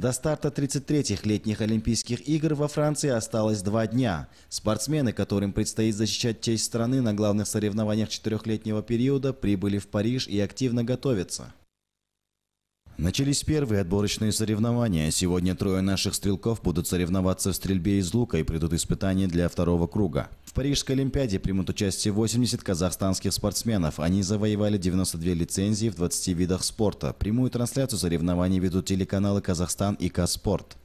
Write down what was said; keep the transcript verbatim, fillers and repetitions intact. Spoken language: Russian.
До старта тридцать третьих летних Олимпийских игр во Франции осталось два дня. Спортсмены, которым предстоит защищать честь страны на главных соревнованиях четырехлетнего периода, прибыли в Париж и активно готовятся. Начались первые отборочные соревнования. Сегодня трое наших стрелков будут соревноваться в стрельбе из лука и пройдут испытания для второго круга. В Парижской Олимпиаде примут участие восемьдесят казахстанских спортсменов. Они завоевали девяносто две лицензии в двадцати видах спорта. Прямую трансляцию соревнований ведут телеканалы «Казахстан» и «Казспорт».